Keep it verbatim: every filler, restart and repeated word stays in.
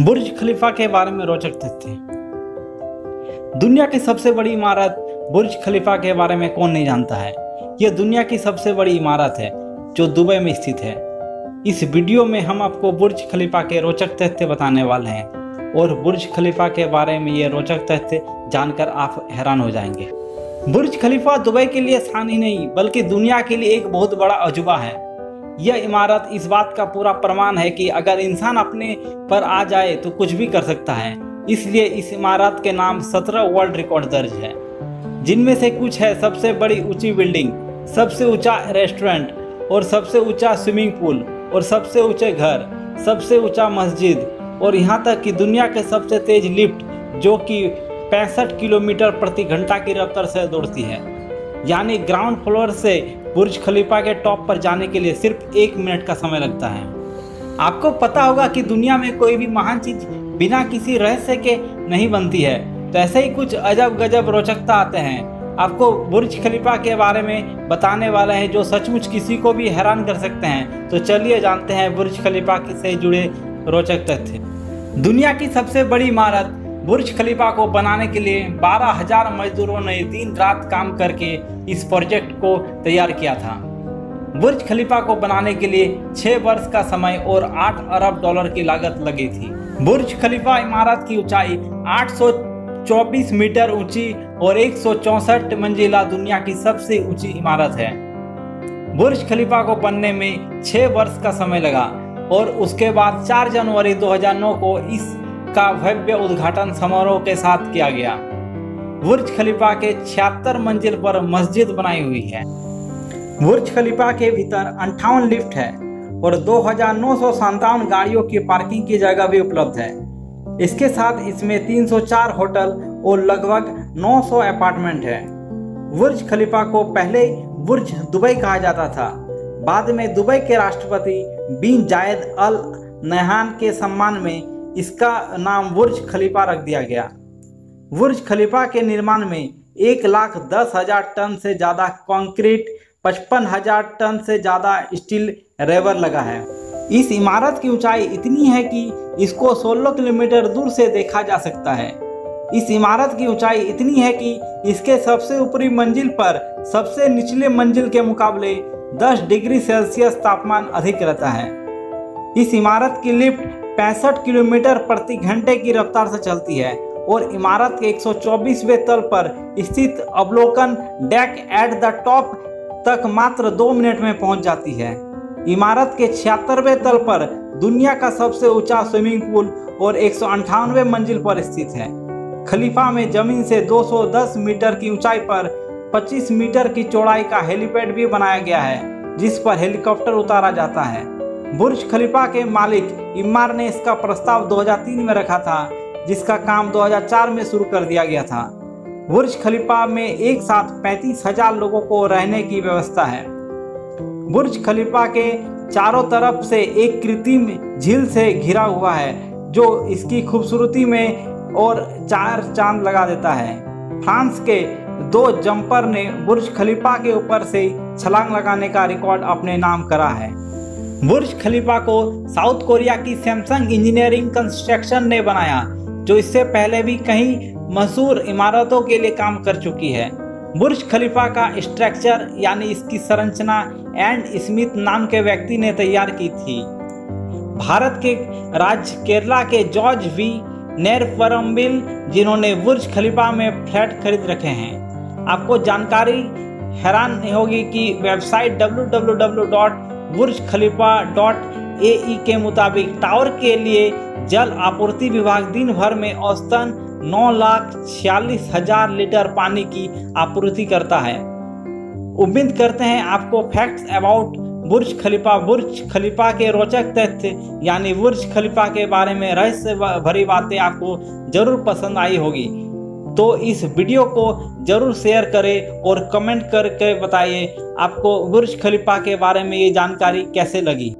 बुर्ज खलीफा के बारे में रोचक तथ्य। दुनिया की सबसे बड़ी इमारत बुर्ज खलीफा के बारे में कौन नहीं जानता है। यह दुनिया की सबसे बड़ी इमारत है जो दुबई में स्थित है। इस वीडियो में हम आपको बुर्ज खलीफा के रोचक तथ्य बताने वाले हैं और बुर्ज खलीफा के बारे में ये रोचक तथ्य जानकर आप हैरान हो जाएंगे। बुर्ज खलीफा दुबई के लिए स्थान ही नहीं बल्कि दुनिया के लिए एक बहुत बड़ा अजूबा है। यह इमारत इस बात का पूरा प्रमाण है कि अगर इंसान अपने पर आ जाए तो कुछ भी कर सकता है। इसलिए इस इमारत के नाम सत्रह वर्ल्ड रिकॉर्ड दर्ज है, जिनमें से कुछ है सबसे बड़ी ऊंची बिल्डिंग, सबसे ऊंचा रेस्टोरेंट और सबसे ऊंचा स्विमिंग पूल और सबसे ऊंचे घर, सबसे ऊंचा मस्जिद और यहाँ तक कि दुनिया के सबसे तेज लिफ्ट जो कि पैंसठ किलोमीटर प्रति घंटा की रफ्तार से दौड़ती है। यानी ग्राउंड फ्लोर से बुर्ज खलीफा के टॉप पर जाने के लिए सिर्फ एक मिनट का समय लगता है। आपको पता होगा कि दुनिया में कोई भी महान चीज बिना किसी रहस्य के नहीं बनती है, तो ऐसे ही कुछ अजब गजब रोचकता आते हैं आपको बुर्ज खलीफा के बारे में बताने वाले हैं जो सचमुच किसी को भी हैरान कर सकते हैं। तो चलिए जानते हैं बुर्ज खलीफा से जुड़े रोचक तथ्य। दुनिया की सबसे बड़ी इमारत बुर्ज खलीफा को बनाने के लिए बारह हज़ार मजदूरों ने दिन रात काम करके इस प्रोजेक्ट को तैयार किया था। बुर्ज खलीफा को बनाने के लिए छः वर्ष का समय और आठ अरब डॉलर की लागत लगी थी। बुर्ज खलीफा इमारत की ऊंचाई आठ सौ चौबीस मीटर ऊंची और एक सौ चौंसठ मंजिला दुनिया की सबसे ऊंची इमारत है। बुर्ज खलीफा को बनने में छः वर्ष का समय लगा और उसके बाद चार जनवरी दो हज़ार नौ को इस का भव्य उद्घाटन समारोह के साथ किया गया। बुर्ज खलीफा के छिहत्तर मंजिल पर मस्जिद बनाई हुई है। बुर्ज खलीफा के भीतर अंठावन लिफ्ट है और दो हजार नौ सौ सत्तावन गाड़ियों की पार्किंग की जगह भी उपलब्ध है। इसके साथ इसमें तीन सौ चार होटल और लगभग नौ सौ अपार्टमेंट है। बुर्ज खलीफा को पहले बुर्ज दुबई कहा जाता था, बाद में दुबई के राष्ट्रपति बिन जायद अल नेहान के सम्मान में इसका नाम बुर्ज खलीफा रख दिया गया। बुर्ज खलीफा के निर्माण में एक लाख दस हजार टन से ज़्यादा कंक्रीट, पचपन हजार टन से ज़्यादा स्टील रेबर लगा है। इस इमारत की ऊंचाई इतनी है कि इसको सोलह किलोमीटर दूर से देखा जा सकता है। इस इमारत की ऊंचाई इतनी है कि इसके सबसे ऊपरी मंजिल पर सबसे निचले मंजिल के मुकाबले दस डिग्री सेल्सियस तापमान अधिक रहता है। इस इमारत की लिफ्ट पैंसठ किलोमीटर प्रति घंटे की रफ्तार से चलती है और इमारत के एक सौ चौबीसवें तल पर स्थित अवलोकन डेक एट द टॉप तक मात्र दो मिनट में पहुंच जाती है। इमारत के छिहत्तरवें तल पर दुनिया का सबसे ऊंचा स्विमिंग पूल और एक सौ अंठानवे मंजिल पर स्थित है। खलीफा में जमीन से दो सौ दस मीटर की ऊंचाई पर पच्चीस मीटर की चौड़ाई का हेलीपैड भी बनाया गया है, जिस पर हेलीकॉप्टर उतारा जाता है। बुर्ज खलीफा के मालिक इमार ने इसका प्रस्ताव दो हज़ार तीन में रखा था, जिसका काम दो हज़ार चार में शुरू कर दिया गया था। बुर्ज खलीफा में एक साथ पैंतीस हज़ार लोगों को रहने की व्यवस्था है। बुर्ज खलीफा के चारों तरफ से एक कृत्रिम झील से घिरा हुआ है जो इसकी खूबसूरती में और चार चांद लगा देता है। फ्रांस के दो जंपर ने बुर्ज खलीफा के ऊपर से छलांग लगाने का रिकॉर्ड अपने नाम करा है। बुर्ज खलीफा को साउथ कोरिया की सैमसंग इंजीनियरिंग कंस्ट्रक्शन ने बनाया, जो इससे पहले भी कई मशहूर इमारतों के लिए काम कर चुकी है। बुर्ज खलीफा का स्ट्रक्चर यानी इसकी संरचना एंड स्मिथ नाम के व्यक्ति ने तैयार की थी। भारत के राज्य केरला के जॉर्ज वी नेरपरम्बिल, जिन्होंने बुर्ज खलीफा में फ्लैट खरीद रखे हैं। आपको जानकारी हैरान होगी कि website W W W dot Burj Khalifa dot A E के मुताबिक टावर के लिए जल आपूर्ति विभाग दिन भर में औसतन नौ लाख छियालीस हजार लीटर पानी की आपूर्ति करता है। उम्मीद करते हैं आपको फैक्ट्स अबाउट बुर्ज खलीफा, बुर्ज खलीफा के रोचक तथ्य यानी बुर्ज खलीफा के बारे में रहस्य भरी बातें आपको जरूर पसंद आई होगी। तो इस वीडियो को जरूर शेयर करें और कमेंट करके बताइए आपको बुर्ज खलीफा के बारे में ये जानकारी कैसे लगी।